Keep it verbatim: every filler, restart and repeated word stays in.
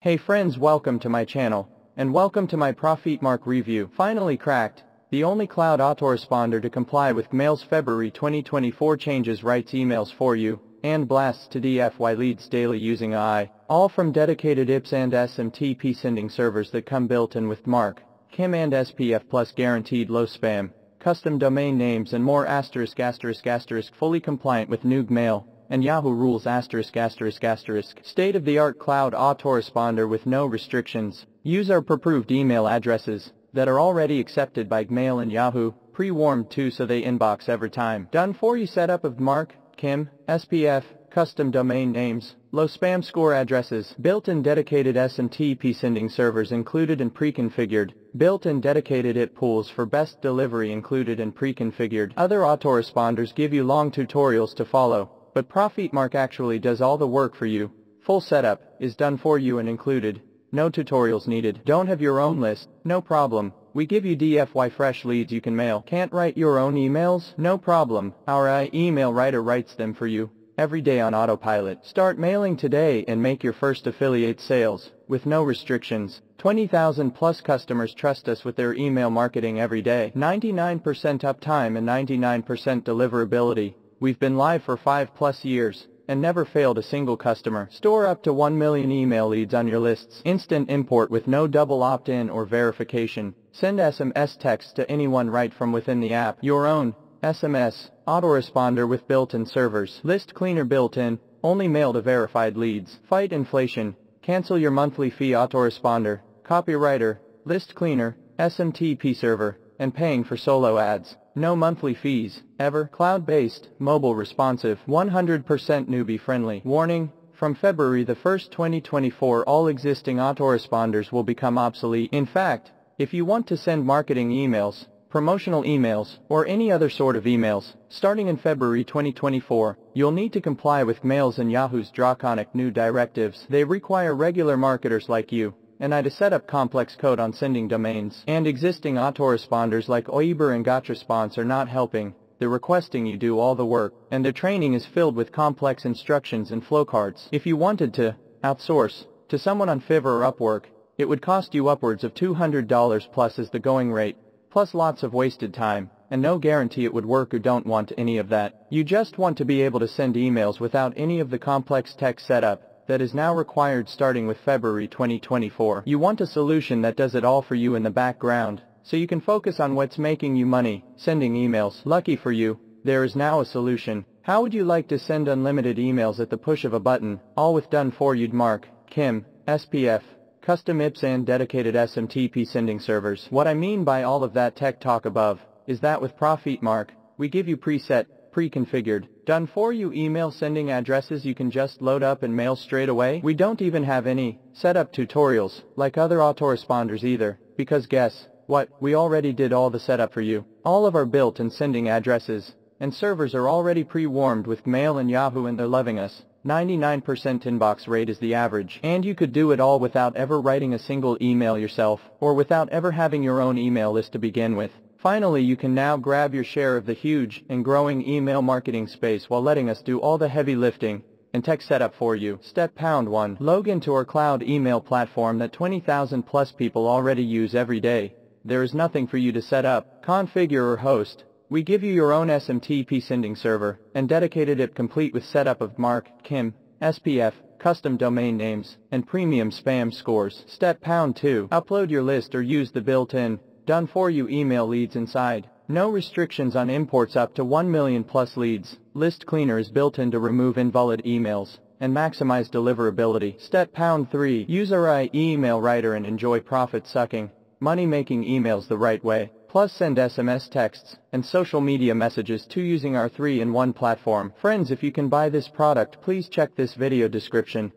Hey friends, welcome to my channel, and welcome to my ProfitMarc review. Finally cracked, the only cloud autoresponder to comply with Gmail's February twenty twenty-four changes, writes emails for you, and blasts to D F Y leads daily using A I, all from dedicated I Ps and S M T P sending servers that come built in with DMARC, K I M and S P F plus guaranteed low spam, custom domain names and more. Asterisk asterisk asterisk fully compliant with new Gmail and Yahoo rules. Asterisk asterisk asterisk state-of-the-art cloud autoresponder with no restrictions. Use our pre-approved email addresses that are already accepted by Gmail and Yahoo, pre-warmed too so they inbox every time. Done for you setup of DMARC, K I M, S P F, custom domain names, low spam score addresses, built-in dedicated S M T P sending servers included and pre-configured, built-in dedicated I P pools for best delivery included and pre-configured. Other autoresponders give you long tutorials to follow, but ProfitMarc actually does all the work for you. Full setup is done for you and included. No tutorials needed. Don't have your own list? No problem. We give you D F Y fresh leads you can mail. Can't write your own emails? No problem. Our A I email writer writes them for you every day on autopilot. Start mailing today and make your first affiliate sales with no restrictions. twenty thousand plus customers trust us with their email marketing every day. ninety-nine percent uptime and ninety-nine percent deliverability. We've been live for five plus years and never failed a single customer. Store up to one million email leads on your lists. Instant import with no double opt-in or verification. Send S M S text to anyone right from within the app. Your own S M S autoresponder with built-in servers. List cleaner built-in, only mail to verified leads. Fight inflation. Cancel your monthly fee autoresponder, copywriter, list cleaner, S M T P server, and paying for solo ads. No monthly fees, ever. Cloud-based, mobile responsive, one hundred percent newbie friendly. Warning, from February the first twenty twenty-four all existing autoresponders will become obsolete. In fact, if you want to send marketing emails, promotional emails, or any other sort of emails, starting in February twenty twenty-four, you'll need to comply with Gmail's and Yahoo's draconic new directives. They require regular marketers like you and I to set up complex code on sending domains. And existing autoresponders like Aweber and GotResponse are not helping. They're requesting you do all the work, and the training is filled with complex instructions and flowcards. If you wanted to outsource to someone on Fiverr or Upwork, it would cost you upwards of two hundred dollars plus as the going rate, plus lots of wasted time, and no guarantee it would work. You don't want any of that. You just want to be able to send emails without any of the complex tech setup that is now required starting with February twenty twenty-four. You want a solution that does it all for you in the background, so you can focus on what's making you money, sending emails. Lucky for you, there is now a solution. How would you like to send unlimited emails at the push of a button, all with done for you DMARC, K I M, S P F, custom I Ps and dedicated S M T P sending servers? What I mean by all of that tech talk above is that with ProfitMarc, we give you preset, pre-configured, done-for-you email sending addresses you can just load up and mail straight away. We don't even have any setup tutorials like other autoresponders either, because guess what? We already did all the setup for you. All of our built-in sending addresses and servers are already pre-warmed with Gmail and Yahoo, and they're loving us. ninety-nine percent inbox rate is the average. And you could do it all without ever writing a single email yourself, or without ever having your own email list to begin with. Finally, you can now grab your share of the huge and growing email marketing space while letting us do all the heavy lifting and tech setup for you. Step pound one. Log into our cloud email platform that twenty thousand plus people already use every day. There is nothing for you to set up, configure, or host. We give you your own S M T P sending server and dedicated I P complete with setup of DMARC, K I M, S P F, custom domain names, and premium spam scores. Step pound two. Upload your list or use the built-in done-for-you email leads inside. No restrictions on imports up to one million plus leads. List cleaner is built in to remove invalid emails and maximize deliverability. Step pound three. Use our A I email writer and enjoy profit-sucking, money-making emails the right way. Plus send S M S texts and social media messages too using our three in one platform. Friends, if you can buy this product, please check this video description.